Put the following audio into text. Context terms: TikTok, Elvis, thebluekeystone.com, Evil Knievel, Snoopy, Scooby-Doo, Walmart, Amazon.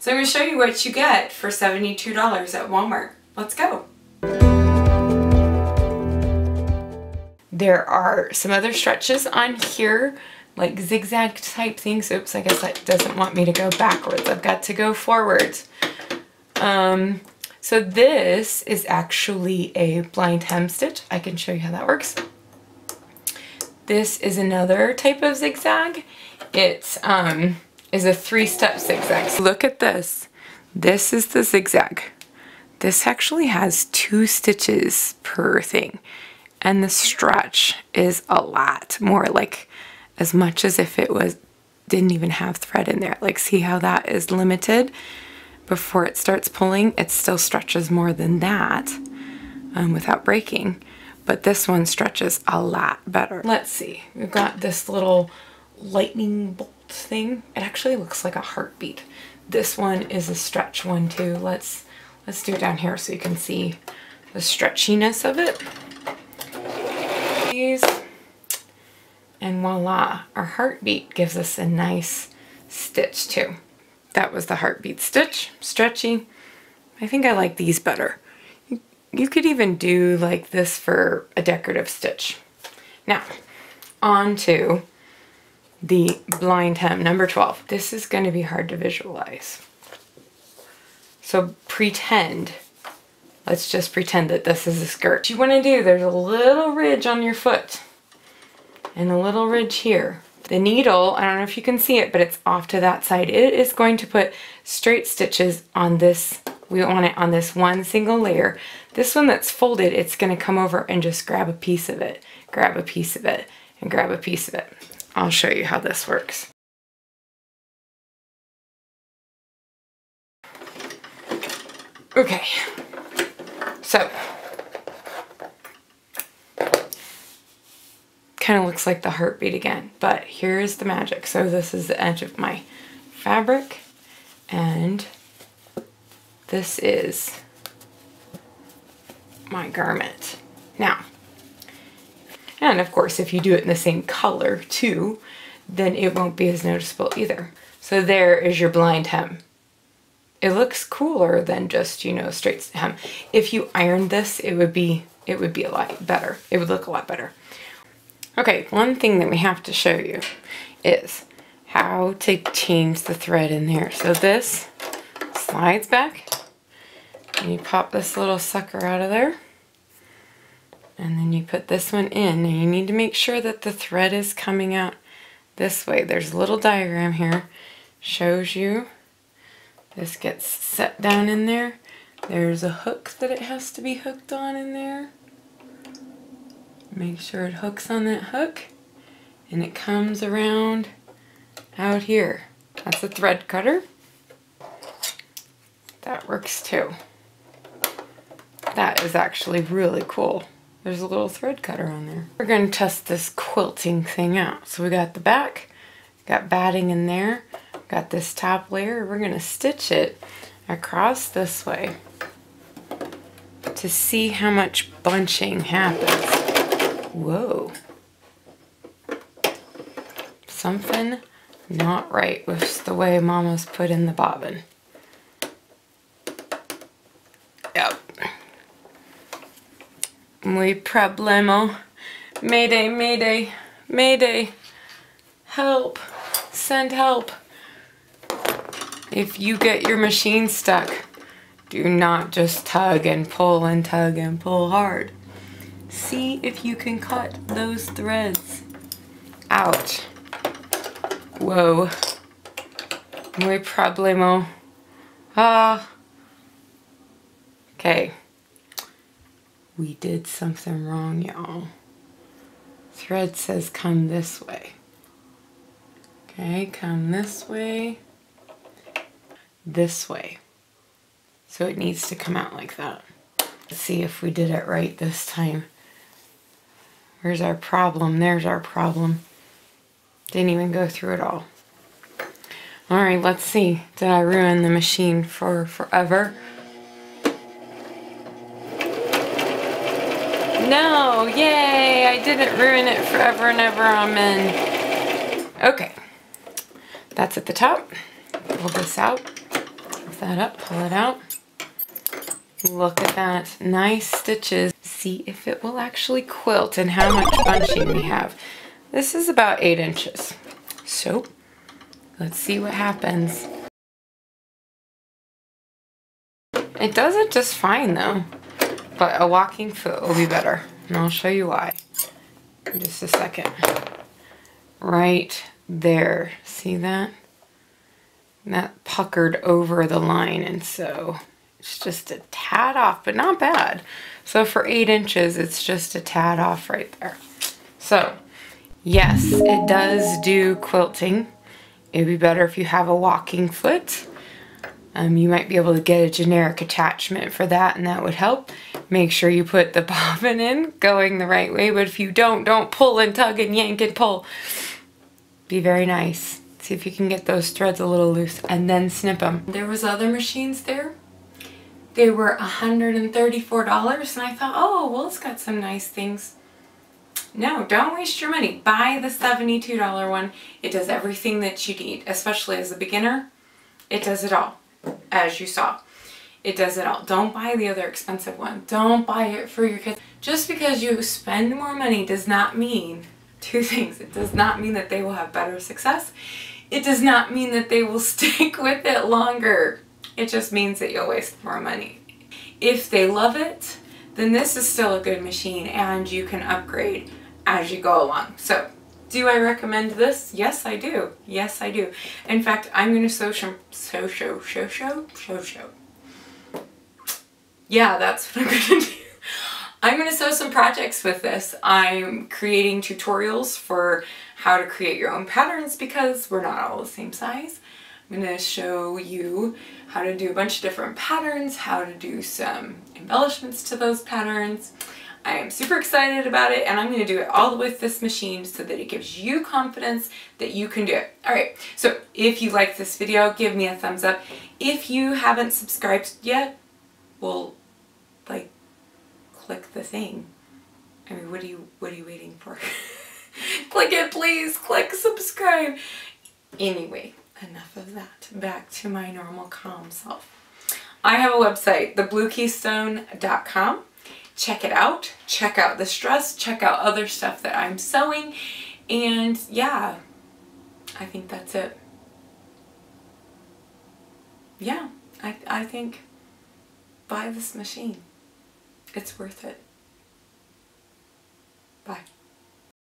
So I'm going to show you what you get for $72 at Walmart. Let's go. There are some other stretches on here, like zigzag type things. Oops, I guess that doesn't want me to go backwards. I've got to go forwards. So this is actually a blind hem stitch. I can show you how that works. This is another type of zigzag. It's is a three-step zigzag. So look at this. This is the zigzag. This actually has two stitches per thing. And the stretch is a lot more, like as much as if it was didn't even have thread in there. Like, see how that is limited? Before it starts pulling, it still stretches more than that without breaking, but this one stretches a lot better. Let's see, we've got this little lightning bolt thing. It actually looks like a heartbeat. This one is a stretch one too. Let's do it down here so you can see the stretchiness of it. And voila, our heartbeat gives us a nice stitch too. That was the heartbeat stitch, stretchy. I think I like these better. You could even do like this for a decorative stitch. Now, on to the blind hem, number 12. This is going to be hard to visualize. So pretend, let's just pretend that this is a skirt. What you want to do, there's a little ridge on your foot and a little ridge here. The needle, I don't know if you can see it, but it's off to that side. It is going to put straight stitches on this. We want it on this one single layer. This one that's folded, it's going to come over and just grab a piece of it, grab a piece of it, and grab a piece of it. I'll show you how this works. Okay, so kind of looks like the heartbeat again, but here's the magic. So this is the edge of my fabric, and this is my garment. Now, and of course, if you do it in the same color too, then it won't be as noticeable either. So there is your blind hem. It looks cooler than just, you know, straight hem. If you ironed this, it would be a lot better. It would look a lot better. Okay, one thing that we have to show you is how to change the thread in there. So this slides back, and you pop this little sucker out of there, and then you put this one in, and you need to make sure that the thread is coming out this way. There's a little diagram here, shows you. This gets set down in there. There's a hook that it has to be hooked on in there. Make sure it hooks on that hook, and it comes around out here. That's a thread cutter. That works too. That is actually really cool. There's a little thread cutter on there. We're going to test this quilting thing out. So we got the back, got batting in there, got this top layer. We're going to stitch it across this way to see how much bunching happens. Whoa, something not right with the way Mama's put in the bobbin. Yep. Muy problemo. Mayday, mayday, mayday. Help, send help. If you get your machine stuck, do not just tug and pull and tug and pull hard. See if you can cut those threads out. Whoa. Muy problemo. Ah. Okay. We did something wrong, y'all. Thread says come this way. Okay, come this way. This way. So it needs to come out like that. Let's see if we did it right this time. Where's our problem? There's our problem. Didn't even go through it all. All right, let's see. Did I ruin the machine for forever? No, yay! I didn't ruin it forever and ever, amen. Okay, that's at the top. Pull this out. that up, pull it out. Look at that, nice stitches. See if it will actually quilt and how much bunching we have. This is about 8 inches. So let's see what happens. It does it just fine though, but a walking foot will be better. And I'll show you why in just a second. Right there, see that? And that puckered over the line, and so it's just a tad off, but not bad. So for 8 inches, it's just a tad off right there. So yes, it does do quilting. It'd be better if you have a walking foot. You might be able to get a generic attachment for that, and that would help. Make sure you put the bobbin in, going the right way, but if you don't pull and tug and yank and pull. Be very nice. See if you can get those threads a little loose, and then snip them. There was other machines there. They were $134, and I thought, oh, well, it's got some nice things. No, don't waste your money. Buy the $72 one. It does everything that you need, especially as a beginner. It does it all. As you saw, it does it all. Don't buy the other expensive one. Don't buy it for your kids. Just because you spend more money does not mean two things. It does not mean that they will have better success. It does not mean that they will stick with it longer. It just means that you'll waste more money. If they love it, then this is still a good machine, and you can upgrade as you go along. So do I recommend this? Yes, I do. Yes, I do. In fact, I'm going to Yeah, that's what I'm going to do. I'm going to sew some projects with this. I'm creating tutorials for how to create your own patterns because we're not all the same size. I'm going to show you how to do a bunch of different patterns, how to do some embellishments to those patterns. I am super excited about it, and I'm going to do it all with this machine so that it gives you confidence that you can do it. Alright, so if you like this video, give me a thumbs up. If you haven't subscribed yet, well, like, click the thing. I mean, what are you waiting for? Click it, please. Click subscribe. Anyway, enough of that. Back to my normal calm self. I have a website, thebluekeystone.com. Check it out, check out this dress, check out other stuff that I'm sewing, and yeah, I think that's it. Yeah, I think buy this machine. It's worth it. Bye.